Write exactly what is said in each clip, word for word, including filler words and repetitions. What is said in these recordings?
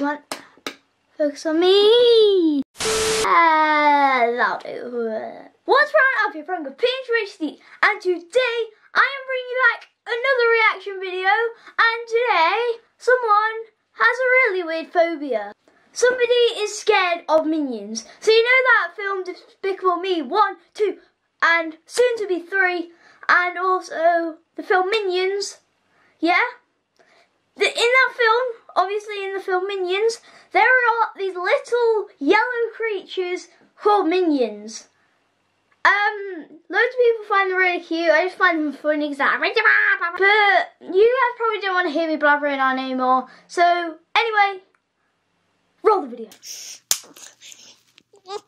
Come on. Focus on me. Uh, that'll do. What's wrong, Alfie from Gappinger Racing, and today I am bringing you back another reaction video. And today someone has a really weird phobia. Somebody is scared of Minions. So you know that film Despicable Me one, two and soon to be three, and also the film Minions, yeah? The, in that film, obviously in the film Minions, there are these little yellow creatures called Minions. Um, loads of people find them really cute. I just find them funny because I'm like, but you guys probably don't want to hear me blabbering on anymore. So anyway, roll the video. Ow.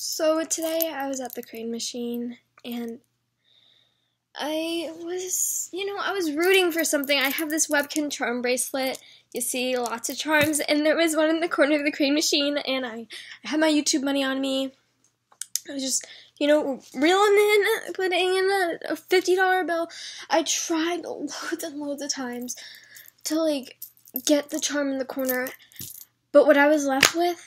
So today I was at the crane machine and I was, you know, I was rooting for something. I have this Webkin charm bracelet. You see lots of charms, and there was one in the corner of the crane machine, and I, I had my YouTube money on me. I was just, you know, reeling in, putting in a fifty dollar bill. I tried loads and loads of times to, like, get the charm in the corner, but what I was left with .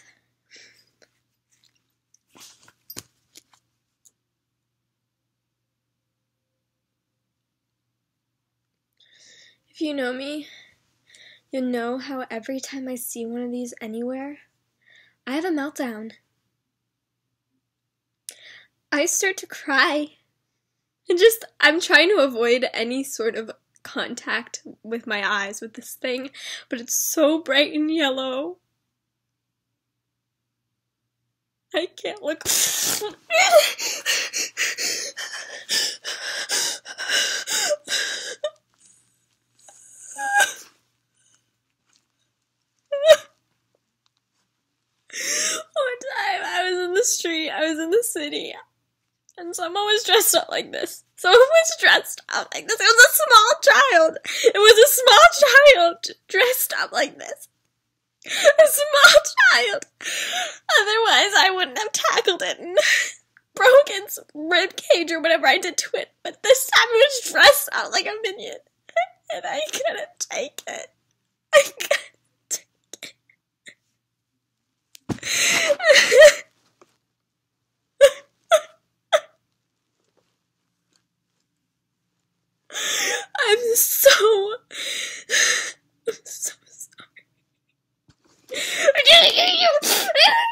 If you know me, you'll know how every time I see one of these anywhere, I have a meltdown. I start to cry. And just, I'm trying to avoid any sort of contact with my eyes with this thing, but it's so bright and yellow. I can't look. Street, I was in the city, and someone was dressed up like this. Someone was dressed up like this. It was a small child. It was a small child dressed up like this. A small child. Otherwise, I wouldn't have tackled it and broken its rib cage or whatever I did to it. But this time, it was dressed up like a minion, and I couldn't take it. I couldn't take it. I'm so, I'm so sorry.